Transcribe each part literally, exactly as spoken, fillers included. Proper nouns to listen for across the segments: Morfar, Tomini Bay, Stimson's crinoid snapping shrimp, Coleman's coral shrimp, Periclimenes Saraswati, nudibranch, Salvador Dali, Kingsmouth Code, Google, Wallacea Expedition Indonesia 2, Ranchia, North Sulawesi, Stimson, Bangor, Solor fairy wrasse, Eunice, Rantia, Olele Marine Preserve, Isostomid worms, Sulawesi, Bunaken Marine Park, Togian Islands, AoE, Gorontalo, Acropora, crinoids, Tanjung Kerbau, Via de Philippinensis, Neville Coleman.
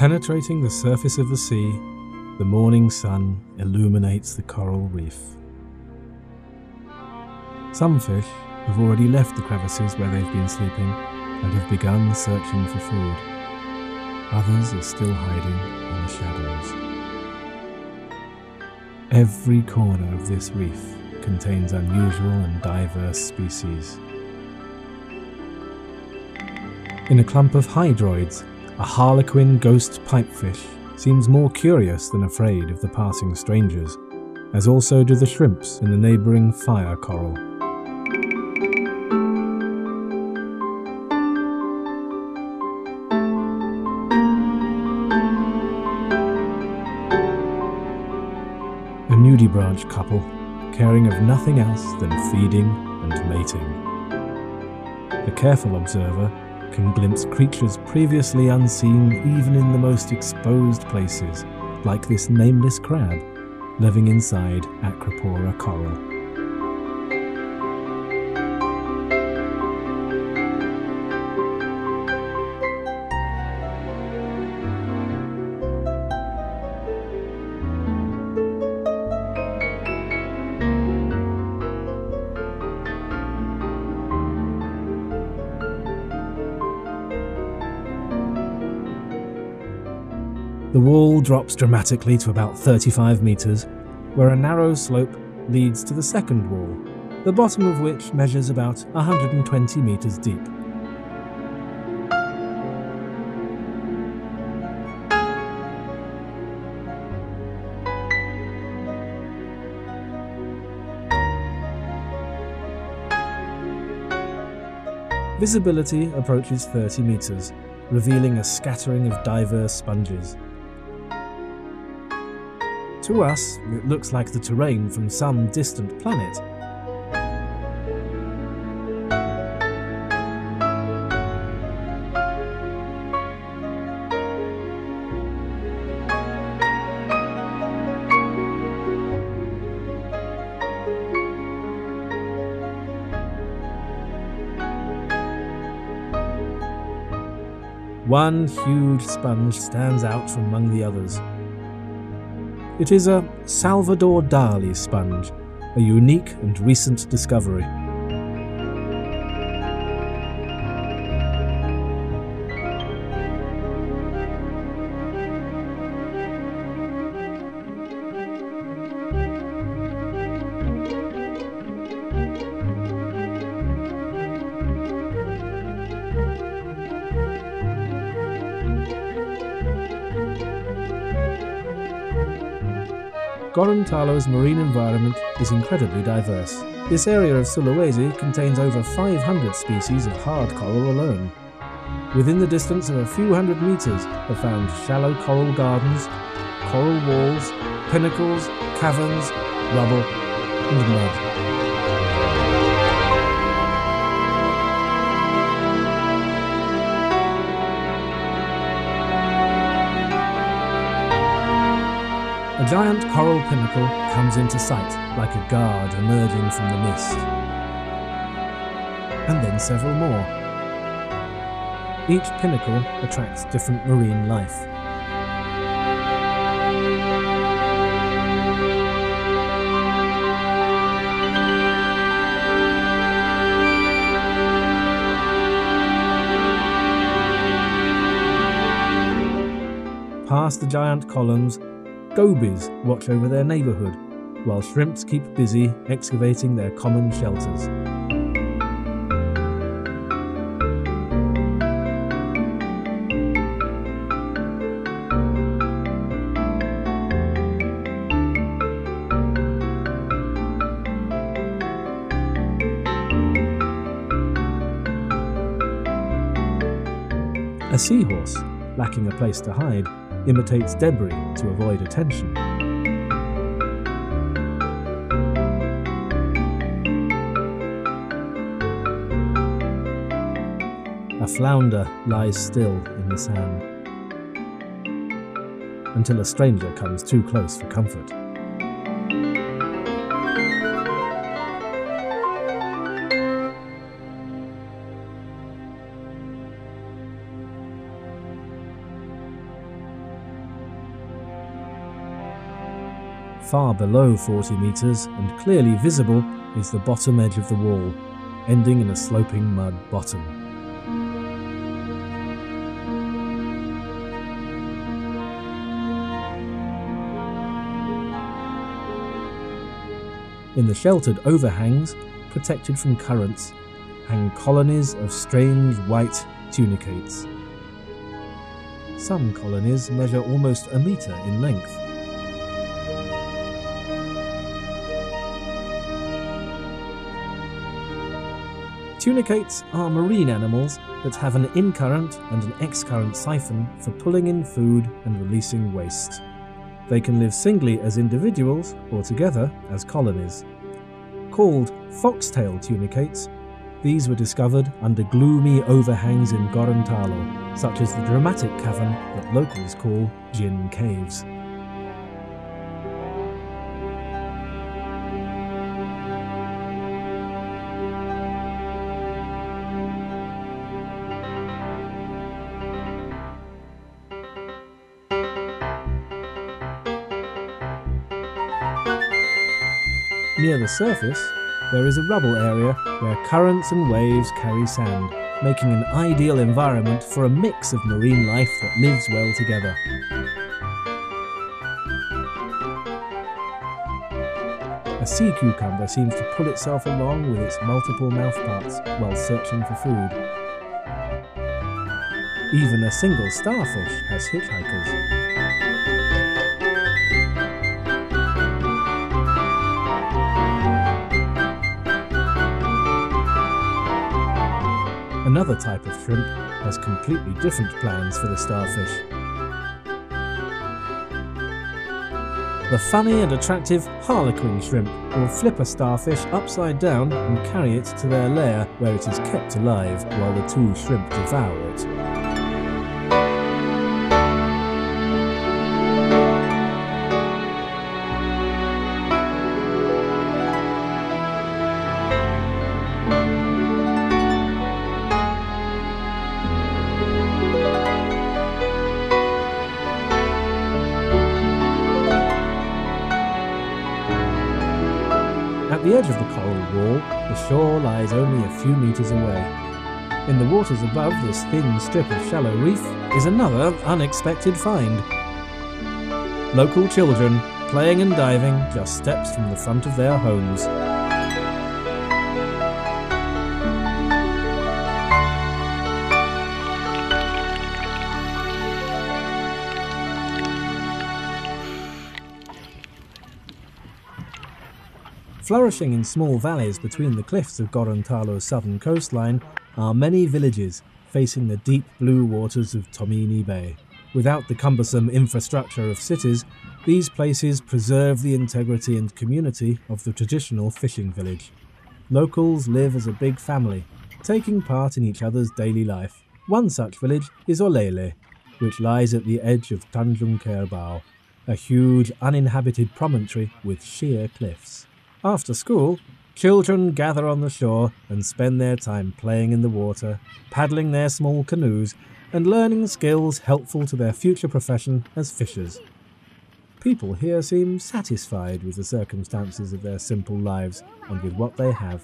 Penetrating the surface of the sea, the morning sun illuminates the coral reef. Some fish have already left the crevices where they've been sleeping and have begun searching for food. Others are still hiding in the shadows. Every corner of this reef contains unusual and diverse species. In a clump of hydroids, a harlequin ghost pipefish seems more curious than afraid of the passing strangers, as also do the shrimps in the neighbouring fire coral. A nudibranch couple, caring of nothing else than feeding and mating. A careful observer can glimpse creatures previously unseen even in the most exposed places, like this nameless crab living inside Acropora coral. The wall drops dramatically to about thirty-five metres, where a narrow slope leads to the second wall, the bottom of which measures about one hundred twenty metres deep. Visibility approaches thirty metres, revealing a scattering of diverse sponges. To us, it looks like the terrain from some distant planet. One huge sponge stands out from among the others. It is a Salvador Dali sponge, a unique and recent discovery. Gorontalo's marine environment is incredibly diverse. This area of Sulawesi contains over five hundred species of hard coral alone. Within the distance of a few hundred metres are found shallow coral gardens, coral walls, pinnacles, caverns, rubble, and mud. A giant coral pinnacle comes into sight, like a guard emerging from the mist. And then several more. Each pinnacle attracts different marine life. Past the giant columns, gobies watch over their neighbourhood, while shrimps keep busy excavating their common shelters. A seahorse, lacking a place to hide, imitates debris to avoid attention. A flounder lies still in the sand, until a stranger comes too close for comfort. far below forty meters and clearly visible is the bottom edge of the wall, ending in a sloping mud bottom. In the sheltered overhangs, protected from currents, hang colonies of strange white tunicates. Some colonies measure almost a meter in length. Tunicates are marine animals that have an incurrent and an excurrent siphon for pulling in food and releasing waste. They can live singly as individuals or together as colonies. Called foxtail tunicates, these were discovered under gloomy overhangs in Gorontalo, such as the dramatic cavern that locals call Gin Caves. Near the surface, there is a rubble area where currents and waves carry sand, making an ideal environment for a mix of marine life that lives well together. A sea cucumber seems to pull itself along with its multiple mouthparts while searching for food. Even a single starfish has hitchhikers. Another type of shrimp has completely different plans for the starfish. The funny and attractive harlequin shrimp will flip a starfish upside down and carry it to their lair, where it is kept alive while the two shrimp devour it. At the edge of the coral wall, the shore lies only a few metres away. In the waters above this thin strip of shallow reef is another unexpected find. Local children, playing and diving just steps from the front of their homes. Flourishing in small valleys between the cliffs of Gorontalo's southern coastline are many villages facing the deep blue waters of Tomini Bay. Without the cumbersome infrastructure of cities, these places preserve the integrity and community of the traditional fishing village. Locals live as a big family, taking part in each other's daily life. One such village is Olele, which lies at the edge of Tanjung Kerbau, a huge uninhabited promontory with sheer cliffs. After school, children gather on the shore and spend their time playing in the water, paddling their small canoes, and learning skills helpful to their future profession as fishers. People here seem satisfied with the circumstances of their simple lives and with what they have.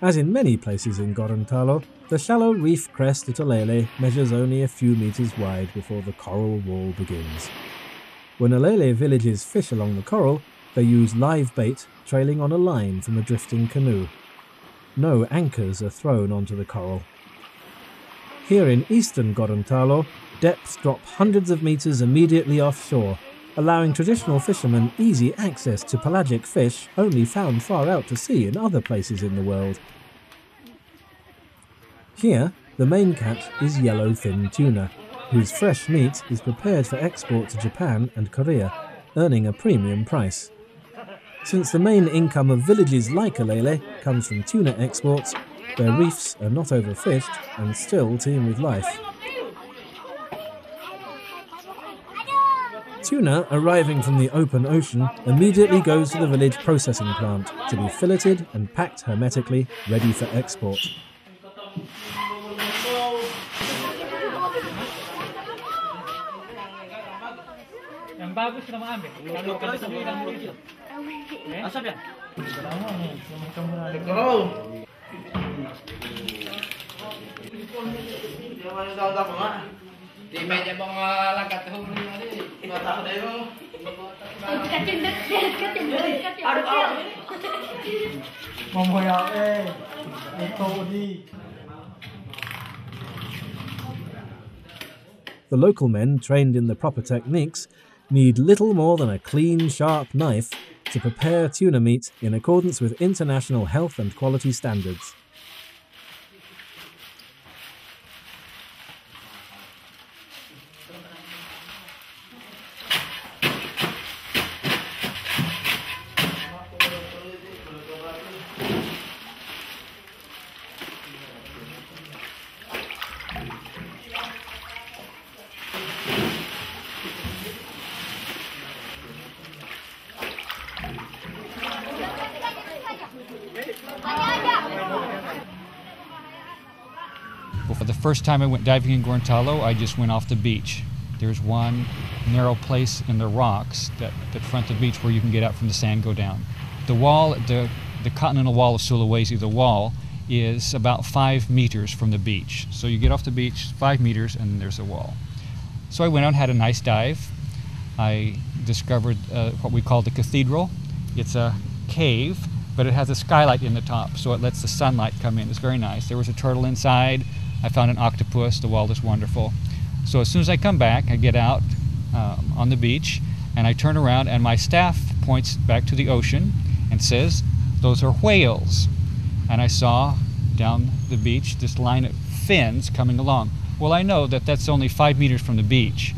As in many places in Gorontalo, the shallow reef crest at Olele measures only a few metres wide before the coral wall begins. When Olele villages fish along the coral, they use live bait trailing on a line from a drifting canoe. No anchors are thrown onto the coral. Here in eastern Gorontalo, depths drop hundreds of meters immediately offshore, allowing traditional fishermen easy access to pelagic fish only found far out to sea in other places in the world. Here, the main catch is yellowfin tuna, whose fresh meat is prepared for export to Japan and Korea, earning a premium price. Since the main income of villages like Olele comes from tuna exports, their reefs are not overfished and still teem with life. Tuna arriving from the open ocean immediately goes to the village processing plant to be filleted and packed hermetically, ready for export. Yang bagus kita mau ambil. Kalau kalau sendiri yang mulut itu. Asap ya? Lama nih, macam berada. Kalau. Jangan tahu tak pernah. Di meja bang langkat tahu ni ada. Tidak tahu dah itu. Katin dek, katin dek, katin. Aduh aduh. Membayar eh, itu di. The local men, trained in the proper techniques, need little more than a clean, sharp knife to prepare tuna meat in accordance with international health and quality standards. First time I went diving in Gorontalo, I just went off the beach. There's one narrow place in the rocks that, that front the beach where you can get out from the sand, go down. The wall, the, the continental wall of Sulawesi, the wall is about five meters from the beach. So you get off the beach, five meters, and there's a wall. So I went out, had a nice dive. I discovered uh, what we call the cathedral. It's a cave, but it has a skylight in the top, so it lets the sunlight come in. It's very nice. There was a turtle inside. I found an octopus. The wall is wonderful. So as soon as I come back, I get out um, on the beach, and I turn around, and my staff points back to the ocean and says, "Those are whales." And I saw down the beach this line of fins coming along. Well, I know that that's only five meters from the beach,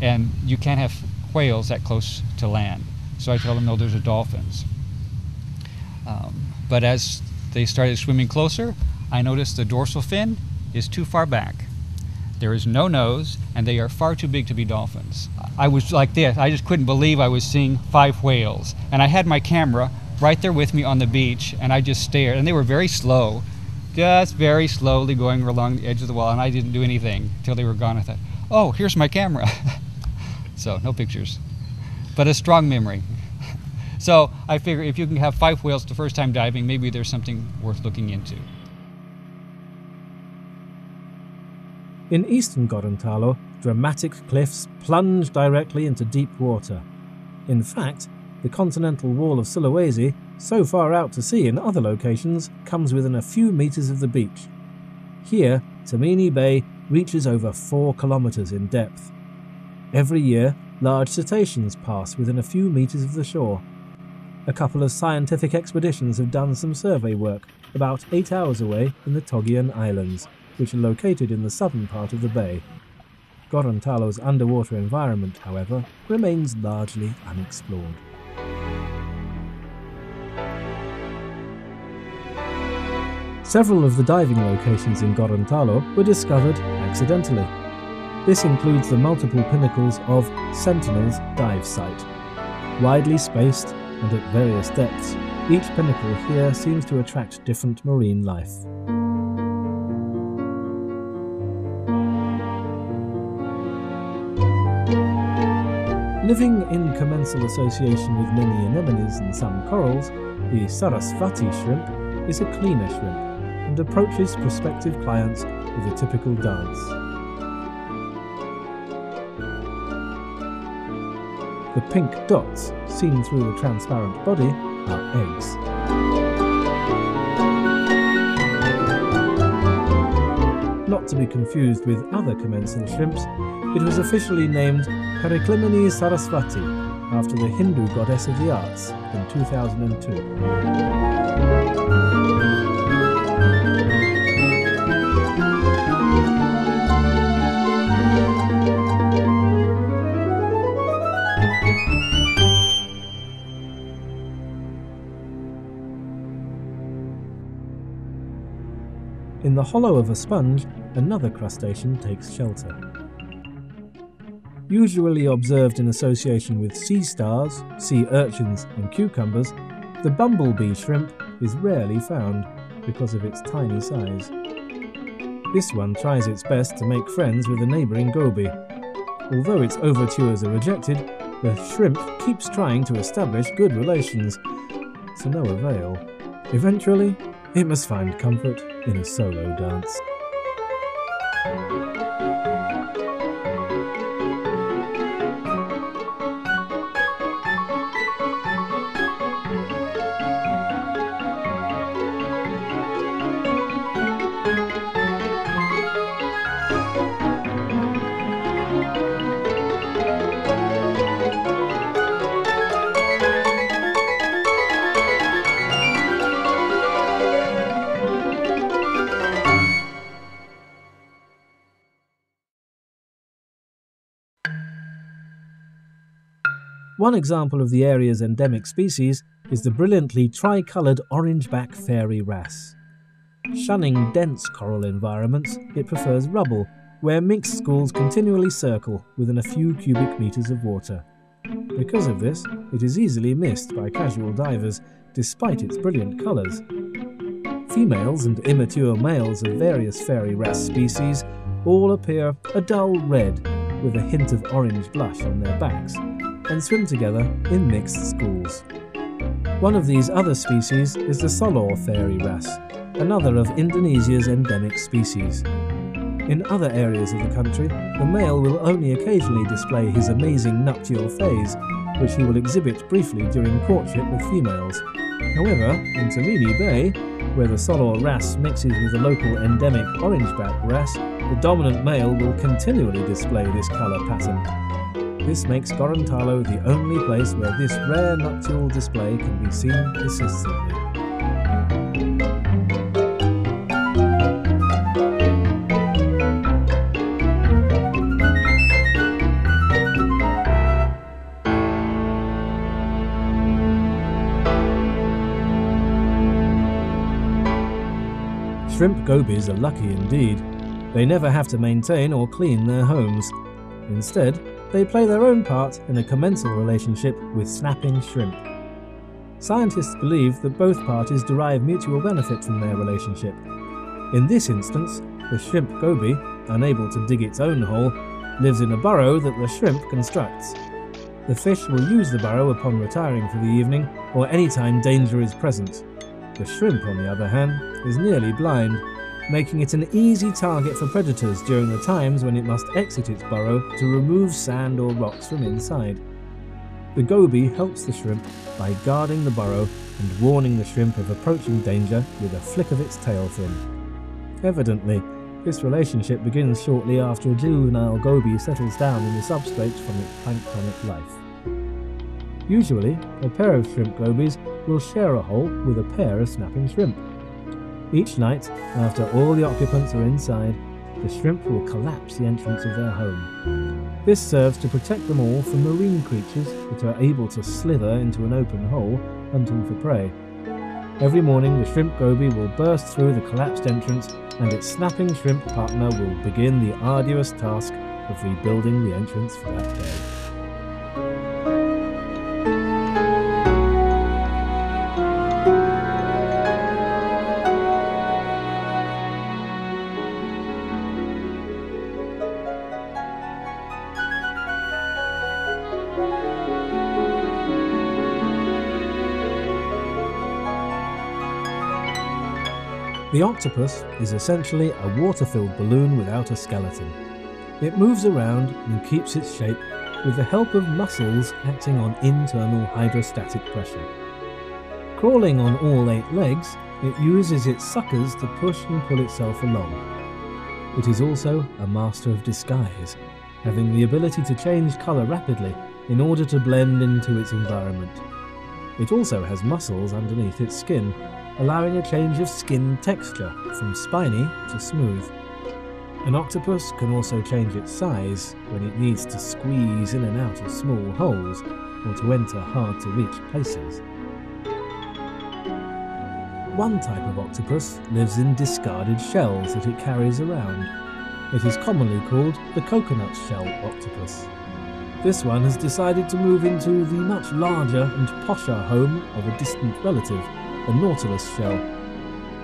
and you can't have whales that close to land. So I tell them, "No, those are dolphins." Um, but as they started swimming closer, I noticed the dorsal fin is too far back. There is no nose, and they are far too big to be dolphins. I was like this. I just couldn't believe I was seeing five whales. And I had my camera right there with me on the beach, and I just stared. And they were very slow, just very slowly going along the edge of the wall, and I didn't do anything until they were gone. I thought, oh, here's my camera. So, no pictures, but a strong memory. So I figure if you can have five whales the first time diving, maybe there's something worth looking into. In eastern Gorontalo, dramatic cliffs plunge directly into deep water. In fact, the continental wall of Sulawesi, so far out to sea in other locations, comes within a few meters of the beach. Here, Tomini Bay reaches over four kilometers in depth. Every year, large cetaceans pass within a few meters of the shore. A couple of scientific expeditions have done some survey work, about eight hours away in the Togian Islands, which are located in the southern part of the bay. Gorontalo's underwater environment, however, remains largely unexplored. Several of the diving locations in Gorontalo were discovered accidentally. This includes the multiple pinnacles of Sentinel's dive site. Widely spaced and at various depths, each pinnacle here seems to attract different marine life. Living in commensal association with many anemones and some corals, the Saraswati shrimp is a cleaner shrimp and approaches prospective clients with a typical dance. The pink dots, seen through the transparent body, are eggs. Not to be confused with other commensal shrimps, it was officially named Periclimenes Saraswati, after the Hindu goddess of the arts, in two thousand two. In the hollow of a sponge, another crustacean takes shelter. Usually observed in association with sea stars, sea urchins and cucumbers, the bumblebee shrimp is rarely found because of its tiny size. This one tries its best to make friends with the neighbouring goby. Although its overtures are rejected, the shrimp keeps trying to establish good relations, to no avail. Eventually, it must find comfort in a solo dance. One example of the area's endemic species is the brilliantly tri-coloured orange-back fairy wrasse. Shunning dense coral environments, it prefers rubble, where mixed schools continually circle within a few cubic metres of water. Because of this, it is easily missed by casual divers, despite its brilliant colours. Females and immature males of various fairy wrasse species all appear a dull red, with a hint of orange blush on their backs, and swim together in mixed schools. One of these other species is the Solor fairy wrasse, another of Indonesia's endemic species. In other areas of the country, the male will only occasionally display his amazing nuptial phase, which he will exhibit briefly during courtship with females. However, in Tomini Bay, where the Solor wrasse mixes with the local endemic orangeback wrasse, the dominant male will continually display this colour pattern. This makes Gorontalo the only place where this rare nuptial display can be seen persistently. Shrimp gobies are lucky indeed. They never have to maintain or clean their homes. Instead, they play their own part in a commensal relationship with snapping shrimp. Scientists believe that both parties derive mutual benefit from their relationship. In this instance, the shrimp goby, unable to dig its own hole, lives in a burrow that the shrimp constructs. The fish will use the burrow upon retiring for the evening or any time danger is present. The shrimp, on the other hand, is nearly blind, making it an easy target for predators during the times when it must exit its burrow to remove sand or rocks from inside. The goby helps the shrimp by guarding the burrow and warning the shrimp of approaching danger with a flick of its tail fin. Evidently, this relationship begins shortly after a juvenile goby settles down in the substrate from its planktonic life. Usually, a pair of shrimp gobies will share a hole with a pair of snapping shrimp. Each night, after all the occupants are inside, the shrimp will collapse the entrance of their home. This serves to protect them all from marine creatures that are able to slither into an open hole, hunting for prey. Every morning, the shrimp goby will burst through the collapsed entrance, and its snapping shrimp partner will begin the arduous task of rebuilding the entrance for that day. The octopus is essentially a water-filled balloon without a skeleton. It moves around and keeps its shape with the help of muscles acting on internal hydrostatic pressure. Crawling on all eight legs, it uses its suckers to push and pull itself along. It is also a master of disguise, having the ability to change colour rapidly in order to blend into its environment. It also has muscles underneath its skin, allowing a change of skin texture from spiny to smooth. An octopus can also change its size when it needs to squeeze in and out of small holes or to enter hard-to-reach places. One type of octopus lives in discarded shells that it carries around. It is commonly called the coconut shell octopus. This one has decided to move into the much larger and posher home of a distant relative, a nautilus shell,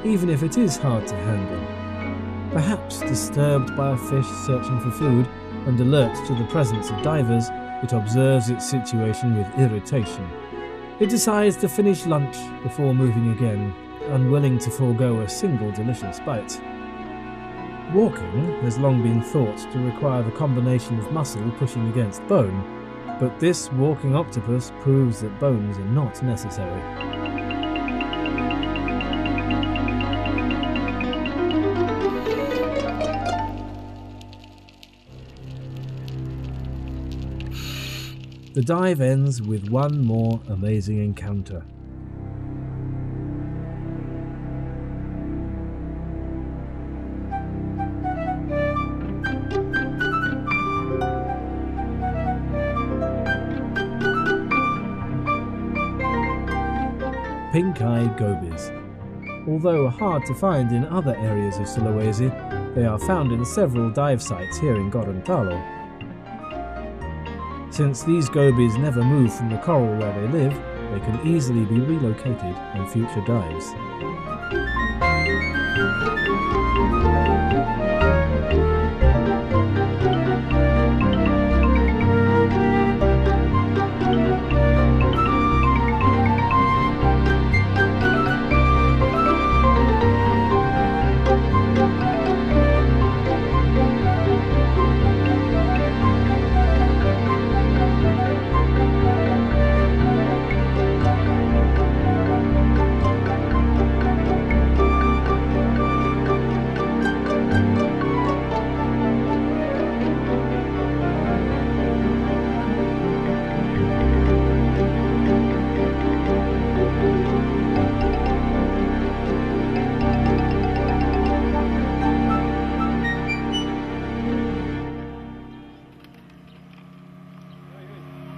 even if it is hard to handle. Perhaps disturbed by a fish searching for food and alert to the presence of divers, It observes its situation with irritation. It decides to finish lunch before moving again, unwilling to forego a single delicious bite. Walking has long been thought to require the combination of muscle pushing against bone, but this walking octopus proves that bones are not necessary. The dive ends with one more amazing encounter. Pink-eyed gobies. Although hard to find in other areas of Sulawesi, they are found in several dive sites here in Gorontalo. Since these gobies never move from the coral where they live, they can easily be relocated in future dives.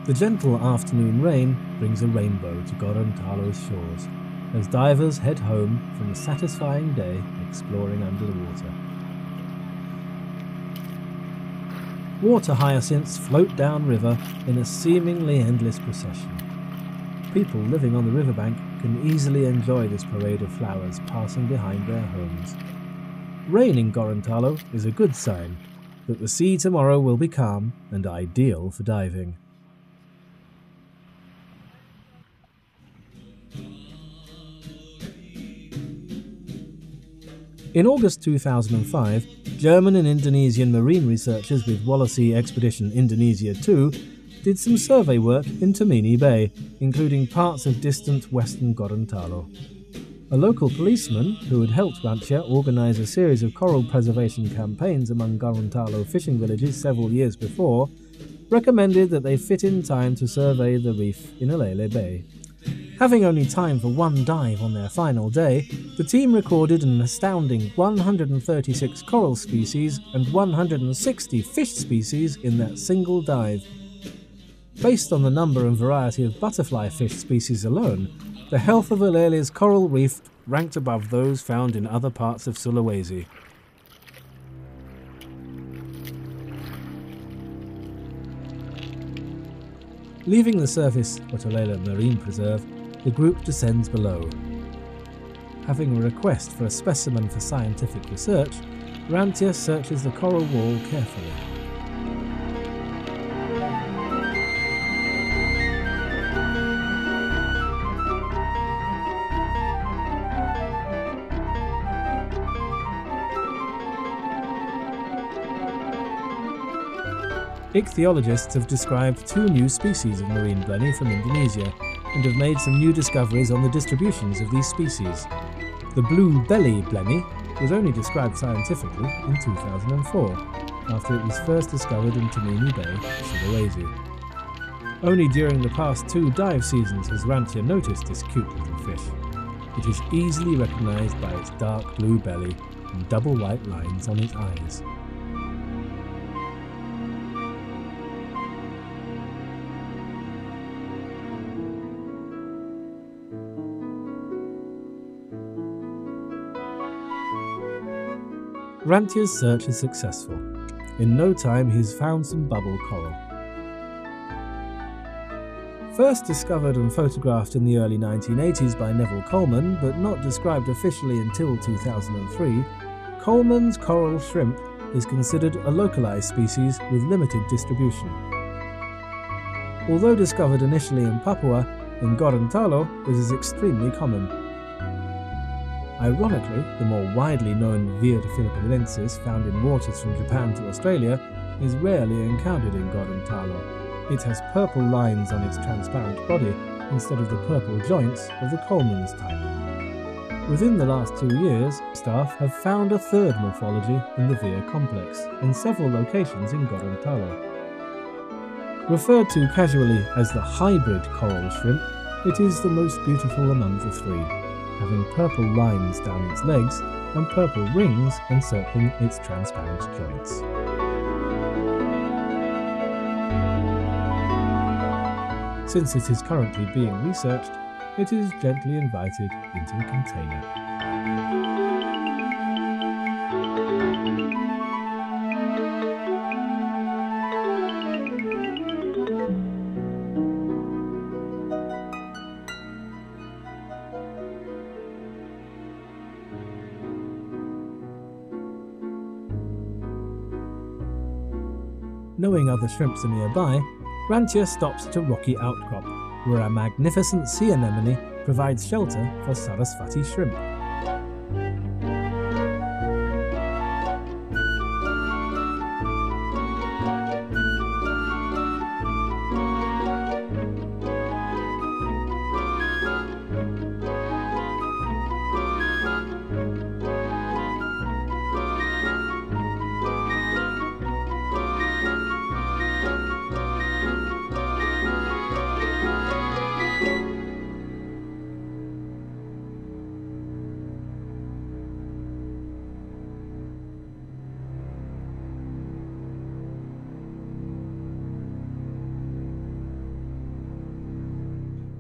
The gentle afternoon rain brings a rainbow to Gorontalo's shores, as divers head home from a satisfying day exploring under the water. Water hyacinths float down river in a seemingly endless procession. People living on the riverbank can easily enjoy this parade of flowers passing behind their homes. Rain in Gorontalo is a good sign that the sea tomorrow will be calm and ideal for diving. In August two thousand five, German and Indonesian marine researchers with Wallacea Expedition Indonesia two did some survey work in Tomini Bay, including parts of distant western Gorontalo. A local policeman, who had helped Ranchia organize a series of coral preservation campaigns among Gorontalo fishing villages several years before, recommended that they fit in time to survey the reef in Olele Bay. Having only time for one dive on their final day, the team recorded an astounding one hundred thirty-six coral species and one hundred sixty fish species in that single dive. Based on the number and variety of butterfly fish species alone, the health of Olele's coral reef ranked above those found in other parts of Sulawesi. Leaving the surface at Olele Marine Preserve, the group descends below. Having a request for a specimen for scientific research, Rantia searches the coral wall carefully. Ichthyologists have described two new species of marine blenny from Indonesia, and have made some new discoveries on the distributions of these species. The blue belly blenny was only described scientifically in two thousand four, after it was first discovered in Tomini Bay, Sulawesi. Only during the past two dive seasons has Rantia noticed this cute little fish. It is easily recognized by its dark blue belly and double white lines on its eyes. Rantia's search is successful. In no time, he's found some bubble coral. First discovered and photographed in the early nineteen eighties by Neville Coleman, but not described officially until two thousand three, Coleman's coral shrimp is considered a localized species with limited distribution. although discovered initially in Papua, in Gorontalo it is extremely common. Ironically, the more widely known Via de Philippinensis, found in waters from Japan to Australia, is rarely encountered in Gorontalo. It has purple lines on its transparent body instead of the purple joints of the Coleman's type. Within the last two years, staff have found a third morphology in the Via complex, in several locations in Gorontalo. Referred to casually as the hybrid coral shrimp, it is the most beautiful among the three, having purple lines down its legs and purple rings encircling its transparent joints. Since it is currently being researched, it is gently invited into a container. Knowing other shrimps are nearby, Rantia stops at a rocky outcrop, where a magnificent sea anemone provides shelter for Saraswati shrimp.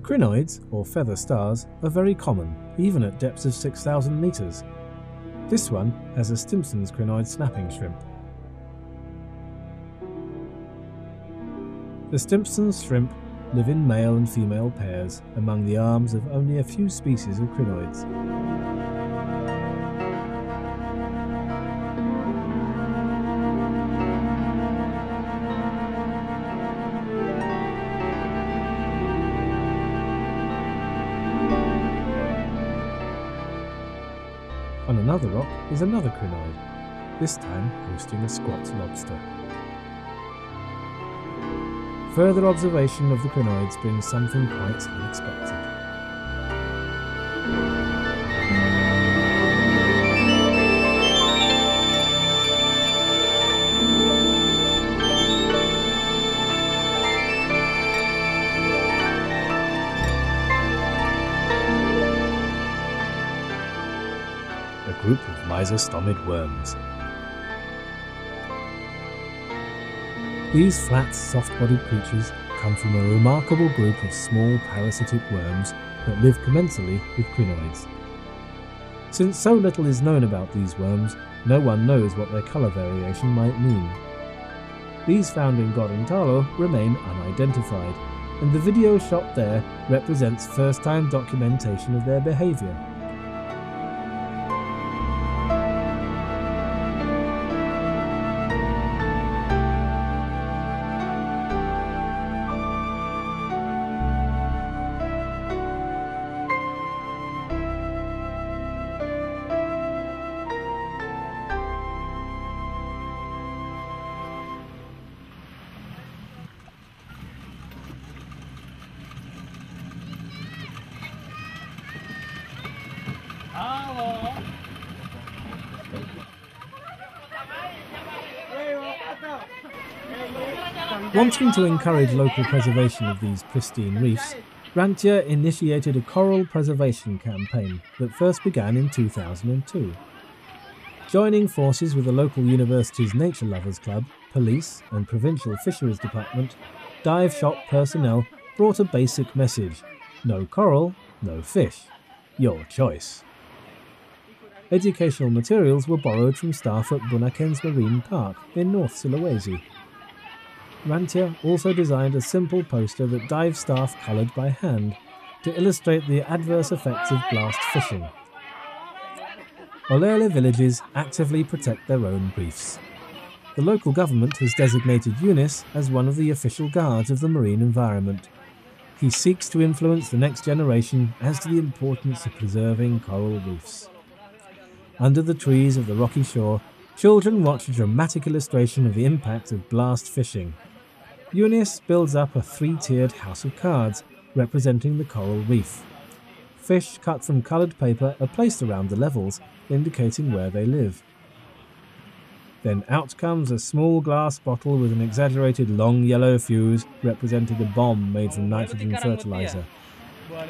Crinoids, or feather stars, are very common, even at depths of six thousand meters. This one has a Stimson's crinoid snapping shrimp. The Stimson's shrimp live in male and female pairs among the arms of only a few species of crinoids. On another rock is another crinoid, this time hosting a squat lobster. Further observation of the crinoids brings something quite unexpected. Group of Isostomid worms. These flat, soft-bodied creatures come from a remarkable group of small parasitic worms that live commensally with crinoids. Since so little is known about these worms, no one knows what their colour variation might mean. These found in Gorontalo remain unidentified, and the video shot there represents first-time documentation of their behaviour. Wanting to encourage local preservation of these pristine reefs, Rantia initiated a coral preservation campaign that first began in two thousand two. Joining forces with the local university's Nature Lovers Club, police and provincial fisheries department, dive shop personnel brought a basic message: no coral, no fish. Your choice. Educational materials were borrowed from staff at Bunaken Marine Park in North Sulawesi. Rantia also designed a simple poster that dive staff coloured by hand to illustrate the adverse effects of blast fishing. Olele villages actively protect their own reefs. The local government has designated Eunice as one of the official guards of the marine environment. He seeks to influence the next generation as to the importance of preserving coral reefs. Under the trees of the rocky shore, children watch a dramatic illustration of the impact of blast fishing. Eunice builds up a three-tiered house of cards representing the coral reef. Fish cut from coloured paper are placed around the levels, indicating where they live. Then out comes a small glass bottle with an exaggerated long yellow fuse representing a bomb made from nitrogen fertilizer.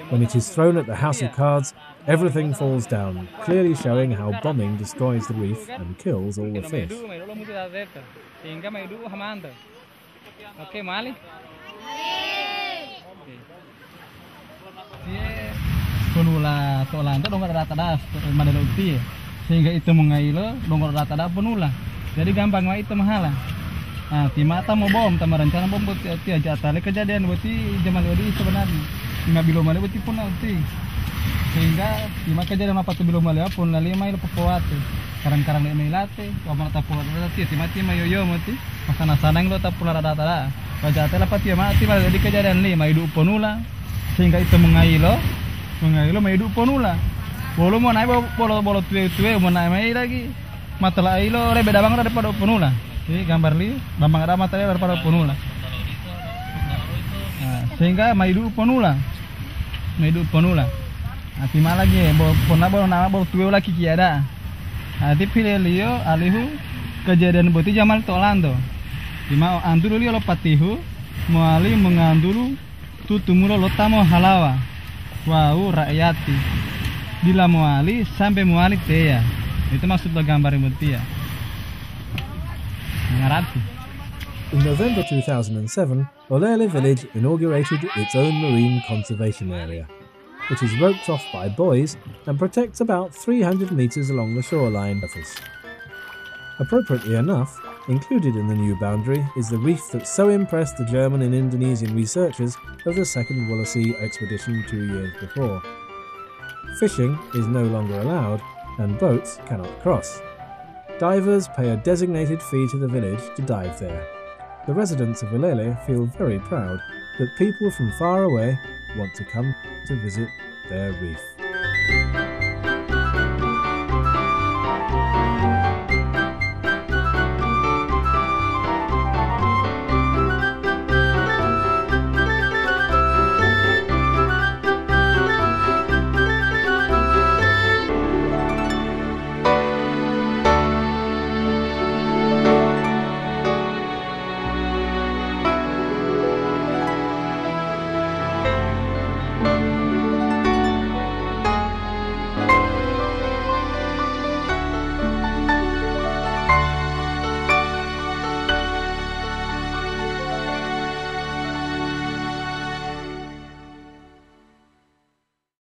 When it is thrown at the house of cards, everything falls down, clearly showing how bombing destroys the reef and kills all the fish. Jadi gampang wa itu mahala. Ah, ti mata mau bom, tama rencana bom buat ti aja tali kejadian buat ti jaman wadi sebenarnya. Tinggal bilo male buat ti pun nanti. Sehingga ti mata kejadian apa tu bilo male pun lali mai lepoat. Karang-karang le melate, wa mata pun ti ti mati mayoyo mati. Pasana sanang lo ta pun rata-rata. Aja tali apa ti mati jadi kejadian le mai hidup ponula. Sehingga itu mengailo, mengailo mai hidup ponula. Bolo mau naik bolo-bolo tue-tue mau naik mai lagi. Mata lai lo re beda banget daripada punula. Jadi gambar li bambang ada mata daripada punula. Nah, sehingga maidu punula. Maidu punula. Ati malah ge bo punna bo nama bo tuwe laki kiada. Ati pilih lio alihu kejadian boti jamal tolando. Dimau andulu lio lo patihu muali mengandulu tutumulo lo tamo halawa. Wau rakyati. Bila muali sampai muali teya. Itu maksudlah gambar mutia. Mengarati. In November two thousand seven, Olele village inaugurated its own marine conservation area. It is roped off by buoys and protects about three hundred meters along the shoreline surface. Appropriately enough, included in the new boundary is the reef that so impressed the German and Indonesian researchers of the second Wallacea expedition two years before. Fishing is no longer allowed, and boats cannot cross. Divers pay a designated fee to the village to dive there. The residents of Olele feel very proud that people from far away want to come to visit their reef.